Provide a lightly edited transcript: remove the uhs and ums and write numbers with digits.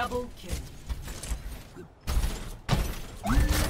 Double kill.